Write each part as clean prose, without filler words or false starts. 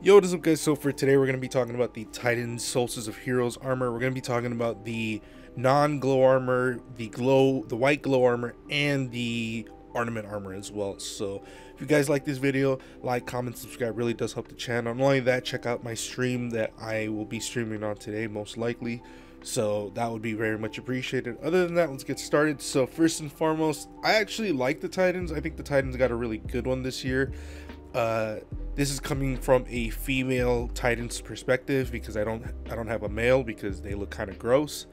Yo, what is up guys? So for today we're going to be talking about the Titan Solstice of Heroes armor. We're going to be talking about the non-glow armor, the white glow armor, and the ornament armor as well. So if you guys like this video, like, comment, subscribe, really does help the channel. Not only that, check out my stream that I will be streaming on today most likely. So that would be very much appreciated. Other than that, let's get started. So first and foremost, I actually like the Titans. I think the Titans got a really good one this year. This is coming from a female Titan's perspective because I don't have a male because they look kind of gross.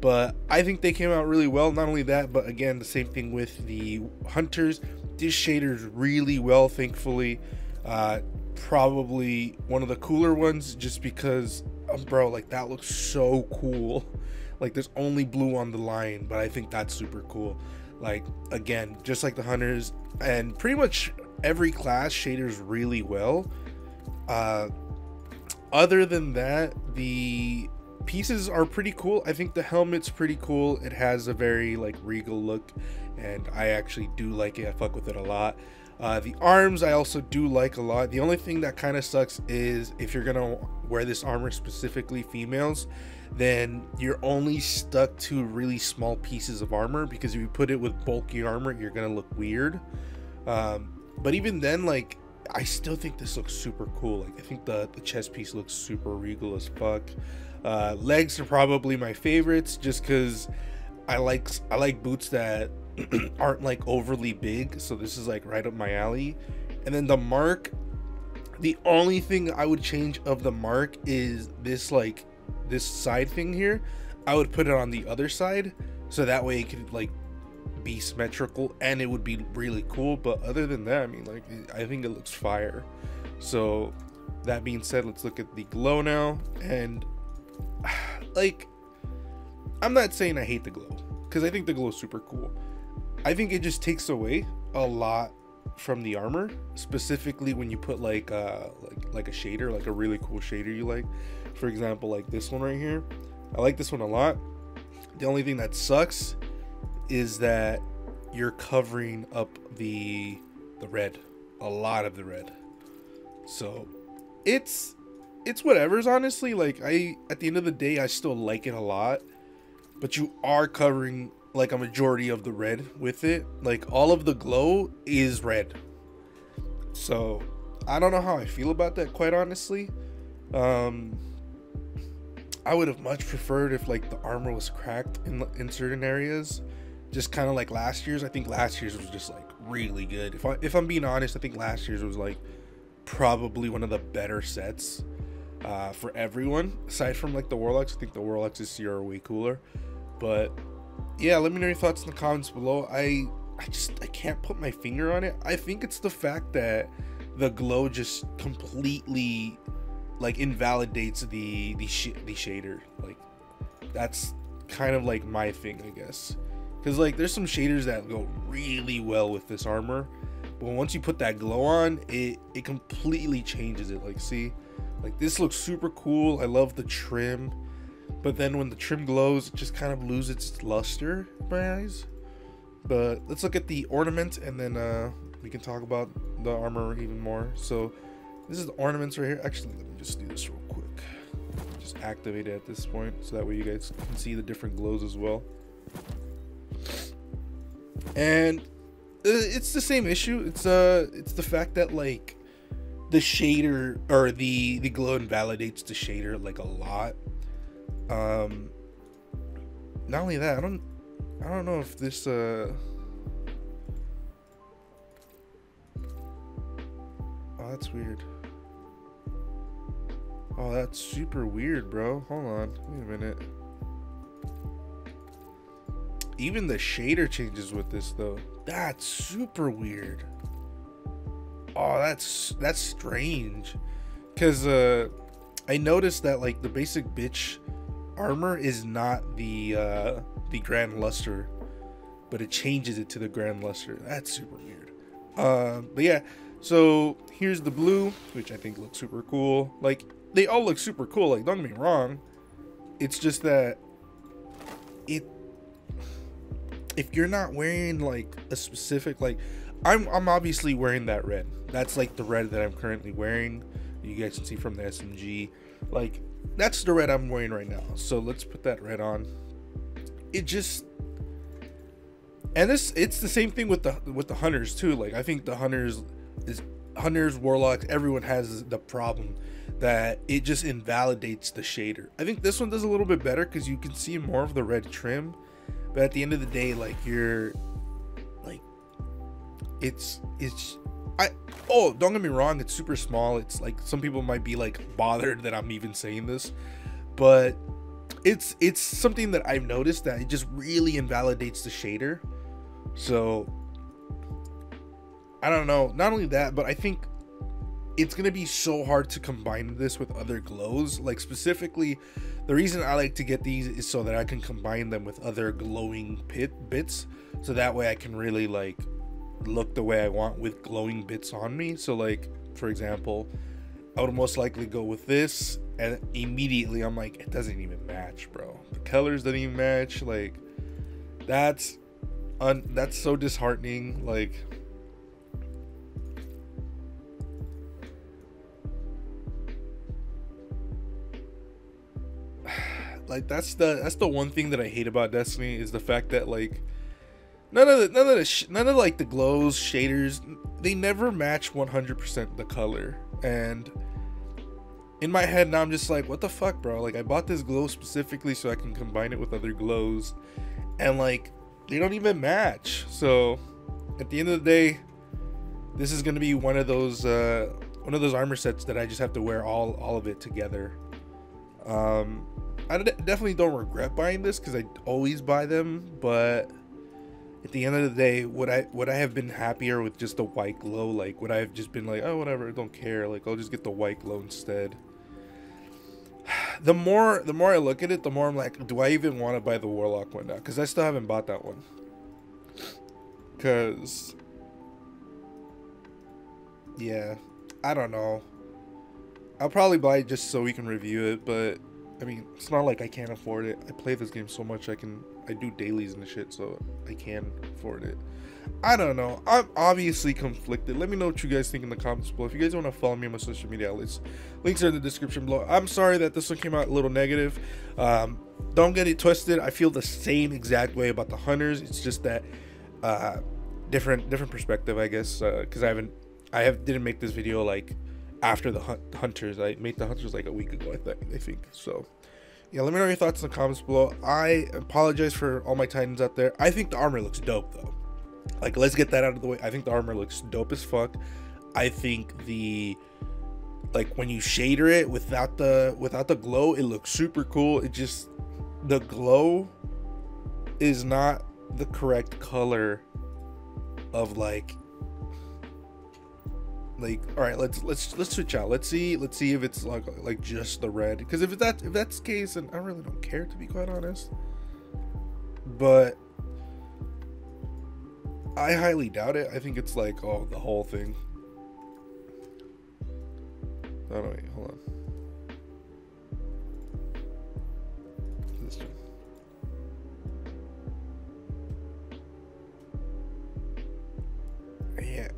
But I think they came out really well. Not only that, but again, the same thing with the Hunters. This shader's really well, thankfully. Probably one of the cooler ones just because, bro, like that looks so cool. Like there's only blue on the line, but I think that's super cool. Like again, just like the Hunters and pretty much every class shaders really well. Other than that, the pieces are pretty cool. I think the helmet's pretty cool. It has a very like regal look and I actually do like it. I fuck with it a lot. The arms I also do like a lot. The only thing that kind of sucks is if you're gonna wear this armor, specifically females, then you're only stuck to really small pieces of armor because if you put it with bulky armor you're gonna look weird. But even then, like, I still think this looks super cool. Like I think the chest piece looks super regal as fuck. Legs are probably my favorites just because I like boots that aren't like overly big, so this is like right up my alley. And then the mark, the only thing I would change of the mark is this, like this side thing here. I would put it on the other side so that way it could like be symmetrical and it would be really cool. But other than that, I mean, like I think it looks fire. So that being said, let's look at the glow now. And like I'm not saying I hate the glow because I think the glow is super cool. I think it just takes away a lot from the armor, specifically when you put like a shader, like a really cool shader you like. For example, like this one right here. I like this one a lot. The only thing that sucks is that you're covering up the red, a lot of the red. So it's whatever's, honestly. Like I, at the end of the day, I still like it a lot, but you are covering like a majority of the red with it. Like all of the glow is red. So I don't know how I feel about that, quite honestly. I would have much preferred if like the armor was cracked in certain areas, just kind of like last year's. I think last year's was just like really good. If I'm being honest, I think last year's was like probably one of the better sets for everyone aside from like the Warlocks. I think the Warlocks this year are way cooler. But yeah, let me know your thoughts in the comments below. I can't put my finger on it. I think it's the fact that the glow just completely like invalidates the shader. Like that's kind of like my thing, I guess, because like there's some shaders that go really well with this armor, but once you put that glow on, it completely changes it. Like see, like this looks super cool. I love the trim, but then when the trim glows, it just kind of loses its luster in my eyes. But let's look at the ornament and then we can talk about the armor even more. So this is the ornaments right here. Actually, let me just do this real quick. Just activate it at this point so that way you guys can see the different glows as well. And it's the same issue. It's the fact that like the shader or the glow invalidates the shader like a lot. Not only that, I don't know if this oh, that's weird. Oh, that's super weird, bro. Hold on, wait a minute. Even the shader changes with this though. That's super weird. Oh, that's strange, because I noticed that like the basic bitch armor is not the grand luster, but it changes it to the grand luster. That's super weird. But yeah, so here's the blue, which I think looks super cool. Like they all look super cool, like don't get me wrong. It's just that if you're not wearing like a specific, like I'm obviously wearing that red. That's like the red that I'm currently wearing. you guys can see from the SMG. Like, that's the red I'm wearing right now. So let's put that red on. It just, and this, it's the same thing with the hunters too. Like, I think the hunters is, hunters, warlocks, everyone has the problem that it just invalidates the shader. I think this one does a little bit better because you can see more of the red trim, but at the end of the day, like, you're like, oh, don't get me wrong, it's super small. It's like, some people might be like bothered that I'm even saying this, but it's something that I've noticed, that it just really invalidates the shader. So I don't know. Not only that, but I think it's gonna be so hard to combine this with other glows. Like, specifically, the reason I like to get these is so that I can combine them with other glowing bits, so that way I can really like look the way I want with glowing bits on me. So like, for example, I would most likely go with this, and immediately I'm like, it doesn't even match, bro. The colors don't even match. Like, that's so disheartening. Like, that's the one thing that I hate about Destiny, is the fact that like none of like the glows, shaders, they never match 100% the color. And in my head now I'm just like, what the fuck, bro? Like, I bought this glow specifically so I can combine it with other glows, and like, they don't even match. So at the end of the day, this is going to be one of those armor sets that I just have to wear all of it together. I definitely don't regret buying this because I always buy them, but at the end of the day, would I have been happier with just the white glow? Like, would I have just been like, oh, whatever, I don't care, like, I'll just get the white glow instead? The more I look at it, the more I'm like, do I even want to buy the warlock one now? Because I still haven't bought that one, because yeah, I don't know, I'll probably buy it just so we can review it. But I mean, it's not like I can't afford it. I play this game so much, I do dailies and shit, so I can afford it. I don't know. I'm obviously conflicted. Let me know what you guys think in the comments below. If you guys want to follow me on my social media outlets, links are in the description below. I'm sorry that this one came out a little negative. Don't get it twisted. I feel the same exact way about the hunters. It's just that different perspective, I guess, because I didn't make this video like after the hunters. I made the hunters like a week ago, I think. So yeah, let me know your thoughts in the comments below. I apologize for all my Titans out there. I think the armor looks dope though. Like, let's get that out of the way. I think the armor looks dope as fuck. I think the, like, when you shader it without the glow, it looks super cool. It just, the glow is not the correct color of like, all right, let's switch out. Let's see if it's like just the red, because if that's the case, then I really don't care, to be quite honest. But I highly doubt it. I think it's like, oh, the whole thing. Oh no, wait, hold on, this one. Yeah,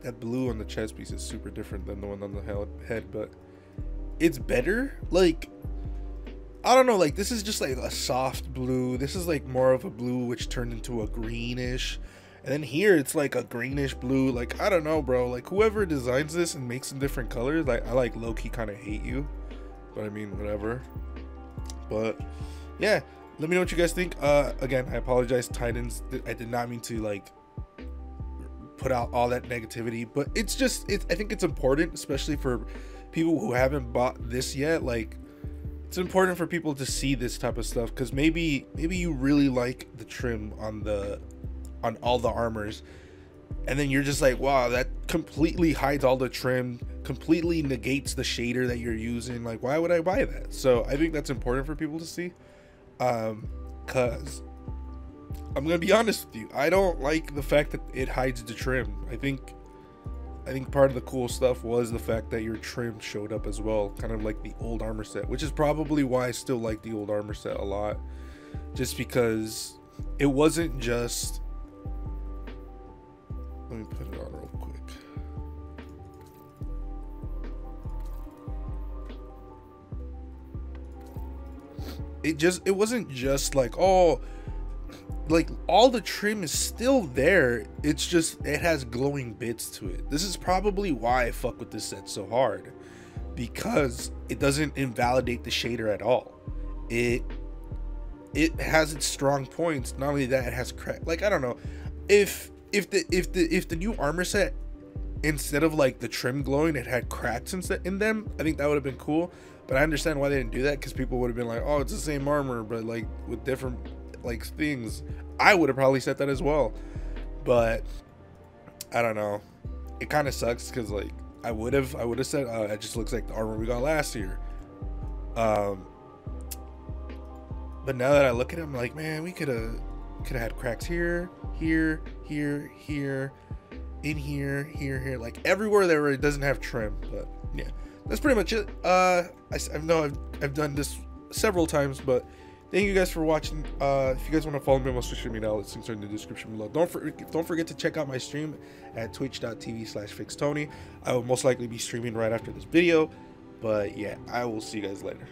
that blue on the chest piece is super different than the one on the head, but it's better. Like, I don't know, like, this is just like a soft blue. This is like more of a blue which turned into a greenish, and then here it's like a greenish blue. Like, I don't know, bro. Like, whoever designs this and makes them different colors, like, I like low-key kind of hate you, but I mean, whatever. But yeah, let me know what you guys think. Again, I apologize, Titans, I did not mean to like put out all that negativity, but it's just, I think it's important, especially for people who haven't bought this yet. Like, it's important for people to see this type of stuff, because maybe you really like the trim on all the armors, and then you're just like, wow, that completely hides all the trim, completely negates the shader that you're using. Like, why would I buy that? So I think that's important for people to see, because I'm gonna be honest with you, I don't like the fact that it hides the trim. I think part of the cool stuff was the fact that your trim showed up as well, kind of like the old armor set, which is probably why I still like the old armor set a lot, just because it wasn't just, let me put it on real quick. it wasn't just like, oh, like all the trim is still there, it's just it has glowing bits to it. This is probably why I fuck with this set so hard, because it doesn't invalidate the shader at all. It has its strong points. Not only that, it has crack. Like, I don't know, if the new armor set, instead of like the trim glowing, it had cracks in them, I think that would have been cool. But I understand why they didn't do that, because people would have been like, oh, it's the same armor but like with different like things. I would have probably said that as well, but I don't know, it kind of sucks, because like I would have said, oh, it just looks like the armor we got last year. But now that I look at it, I'm like, man, we could have had cracks here, here, here, here, in here, here, here, like everywhere there it doesn't have trim. But yeah, that's pretty much it. I know I've done this several times, but thank you guys for watching. If you guys want to follow me on my social media outlets, links are in the description below. Don't forget to check out my stream at twitch.tv/fixedtony. I will most likely be streaming right after this video, but yeah, I will see you guys later.